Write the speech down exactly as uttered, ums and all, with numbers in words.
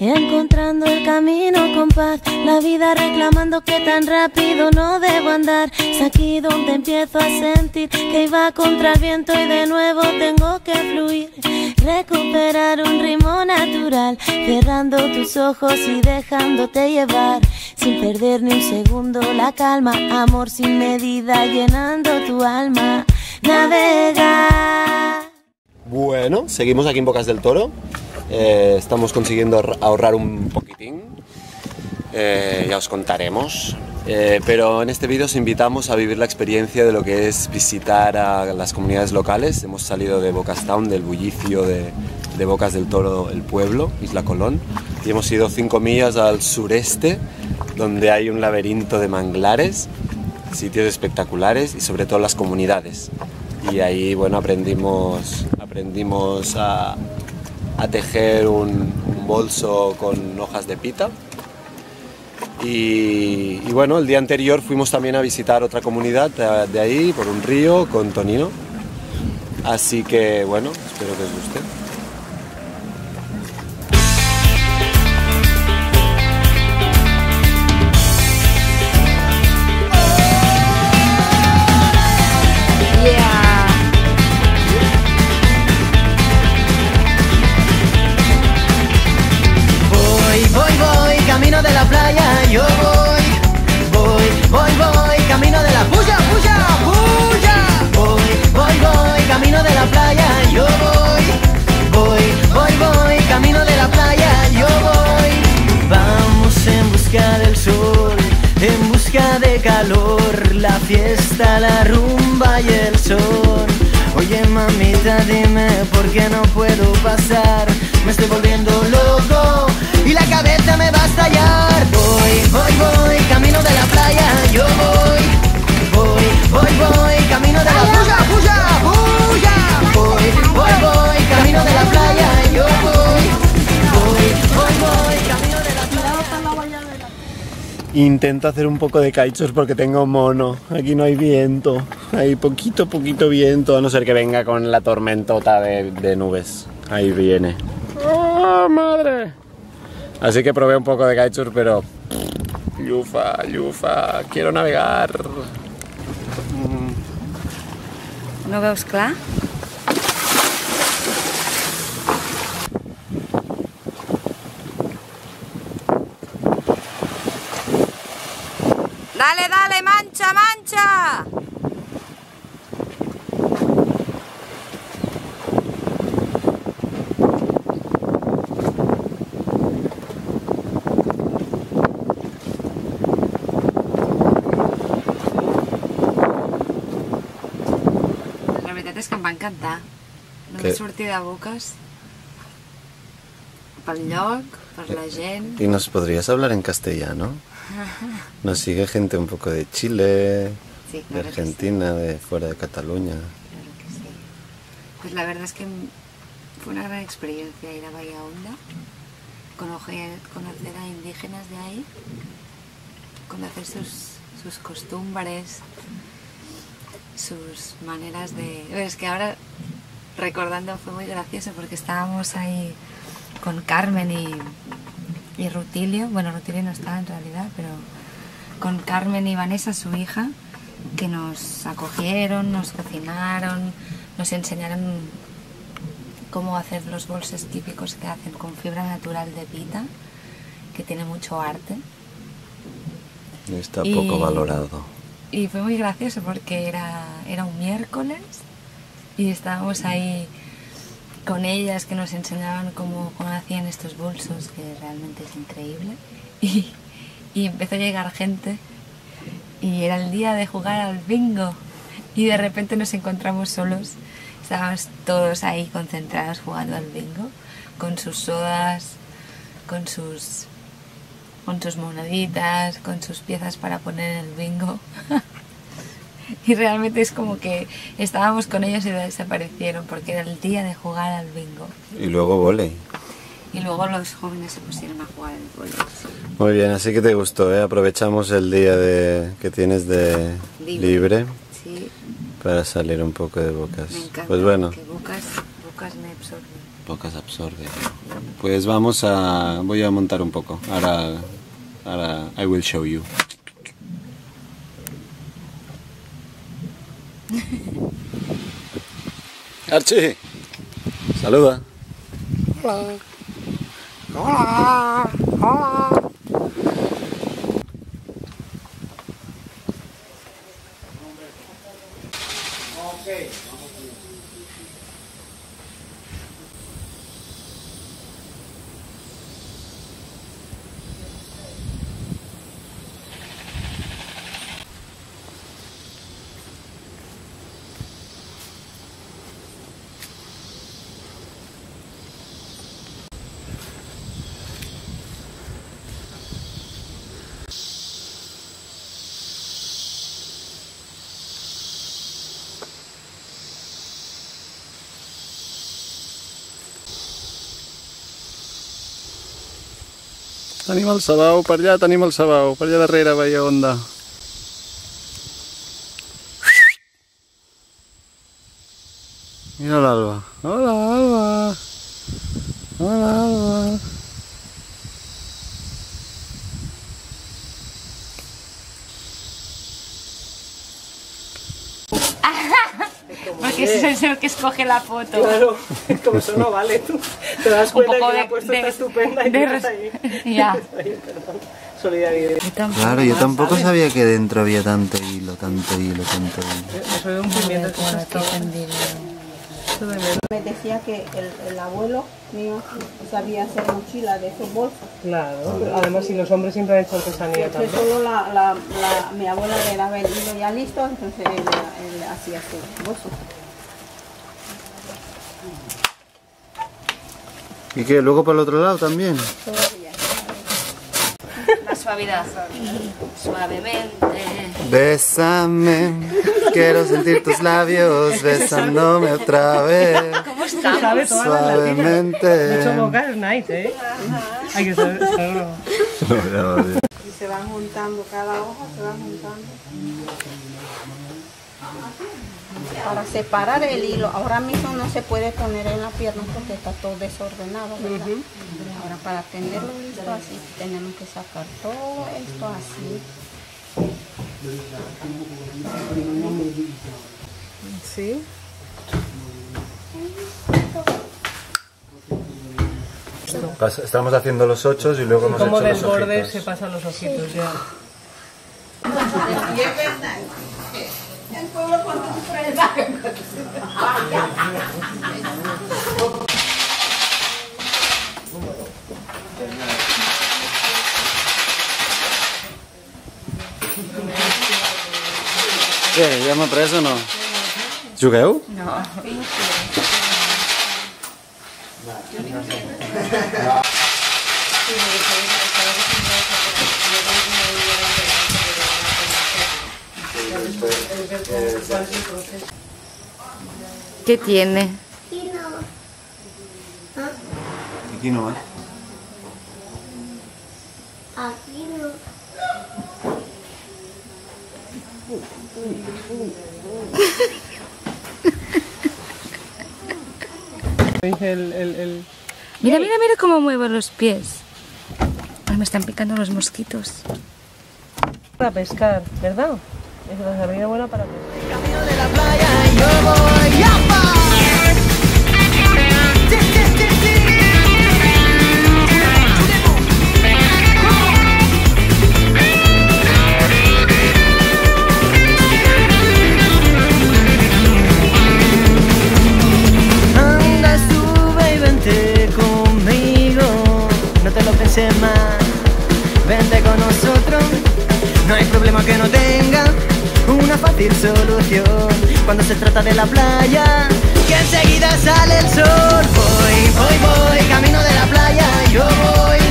Encontrando el camino con paz, la vida reclamando que tan rápido no debo andar. Es aquí donde empiezo a sentir que iba contra el viento y de nuevo tengo que fluir. Recuperar un ritmo natural, cerrando tus ojos y dejándote llevar. Sin perder ni un segundo la calma, amor sin medida llenando tu alma. Navega. Bueno, seguimos aquí en Bocas del Toro. Eh, estamos consiguiendo ahorrar un poquitín, eh, ya os contaremos, eh, pero en este vídeo os invitamos a vivir la experiencia de lo que es visitar a las comunidades locales. Hemos salido de Bocas Town, del bullicio de, de Bocas del Toro, el pueblo, Isla Colón, y hemos ido cinco millas al sureste, donde hay un laberinto de manglares, sitios espectaculares y sobre todo las comunidades. Y ahí, bueno, aprendimos, aprendimos a... a tejer un, un bolso con hojas de pita y, y bueno, el día anterior fuimos también a visitar otra comunidad de, de ahí, por un río, con tonino, así que bueno, espero que os guste. La fiesta, la rumba y el sol. Oye mamita, dime por qué no puedo pasar. Me estoy volviendo loco y la cabeza me va a estallar. Voy, voy, voy, camino de la playa. Yo voy, voy, voy, voy, camino de la playa. ¡Bulla, bulla, bulla! Voy, voy, voy, camino de la playa. Yo voy, voy, voy, voy, camino de la playa. Intento hacer un poco de kitesurf porque tengo mono, aquí no hay viento, hay poquito, poquito viento, a no ser que venga con la tormentota de, de nubes. Ahí viene. ¡Oh, madre! Así que probé un poco de kitesurf, pero... Yufa, yufa, quiero navegar. ¿No veus clar? Dale, dale, mancha, mancha. La veritat és que em va encantar. Només sortir de Boques, pel lloc, per la gent. ¿Y nos podrías hablar en castellano? Nos sigue gente un poco de Chile, sí, claro, de Argentina, sí, de fuera de Cataluña. Claro que sí. Pues la verdad es que fue una gran experiencia ir a Bahía Honda, conocer, conocer a indígenas de ahí, conocer sus, sus costumbres, sus maneras de... Pero es que ahora, recordando, fue muy gracioso porque estábamos ahí con Carmen y... y Rutilio, bueno, Rutilio no está en realidad, pero con Carmen y Vanessa, su hija, que nos acogieron, nos cocinaron, nos enseñaron cómo hacer los bolsos típicos que hacen con fibra natural de pita, que tiene mucho arte. Está poco y, valorado. Y fue muy gracioso porque era, era un miércoles y estábamos ahí con ellas que nos enseñaban cómo, cómo hacían estos bolsos, que realmente es increíble, y, y empezó a llegar gente y era el día de jugar al bingo y de repente nos encontramos solos, estábamos todos ahí concentrados jugando al bingo con sus sodas, con sus, con sus moneditas, con sus piezas para poner en el bingo. Y realmente es como que estábamos con ellos y desaparecieron porque era el día de jugar al bingo. Y luego volei. Y luego los jóvenes se pusieron a jugar al volei. Muy bien, así que te gustó, ¿eh? Aprovechamos el día de, que tienes de libre, libre sí, para salir un poco de Bocas. Me encanta, pues bueno, que Bocas, Bocas me absorbe. Bocas absorbe. Pues vamos a... voy a montar un poco. Ahora... ahora... I will show you. Archie, saluda. Hola. Hola. Hola. T'anima el Savaou, per allà tenim el Savaou, per allà darrere, Bahía Honda. Mira l'Alba. Hola, Alba! Hola, Alba! Porque ese es el que escoge la foto. Claro, como eso no vale, tú te das cuenta que la puesta está estupenda y no está ahí. Ya. Solidaridad. Claro, yo tampoco sabía que dentro había tanto hilo, tanto hilo, tanto hilo. Eso es un pimiento que se está vendiendo. Me decía que el, el abuelo mío sabía hacer mochila de esos bolsos. Claro, además si los hombres siempre han hecho artesanía también. Solo la, la, la, mi abuela le daba el hilo ya listo, entonces él, él hacía sus bolsos. ¿Y qué? ¿Luego para el otro lado también? Todavía. La suavidad. Suavemente. Bésame. Quiero sentir tus labios besándome otra vez. ¿Cómo estamos? Suavemente. Suavemente. Mucho vocal es nice, ¿eh? Hay que saber, saberlo. Y se van juntando, cada hoja se van juntando. Para separar el hilo, ahora mismo no se puede poner en la pierna porque está todo desordenado, ¿verdad? Uh-huh. Ahora para tenerlo listo así, tenemos que sacar todo esto así. ¿Sí? Estamos haciendo los ochos y luego hemos hecho los ojitos. Como del borde se pasan los ojitos, sí. Ya. El pueblo cuando sufre el barrio. ¿Qué? ¿Ya me pres o no? ¿Jugueu? No. ¿Qué tiene? Quinoa. ¿Ah? ¿Y quinoa? Aquí no. el, el, el... Mira, mira, mira cómo muevo los pies. Ay, me están picando los mosquitos. Para pescar, ¿verdad? Es una salida buena para mí. El camino de la playa y yo voy a par. Anda, sube y vente conmigo. No te lo penses más. Vente con nosotros. No hay problema que no tenga una fácil solución cuando se trata de la playa, que enseguida sale el sol. Voy, voy, voy, camino de la playa, yo voy.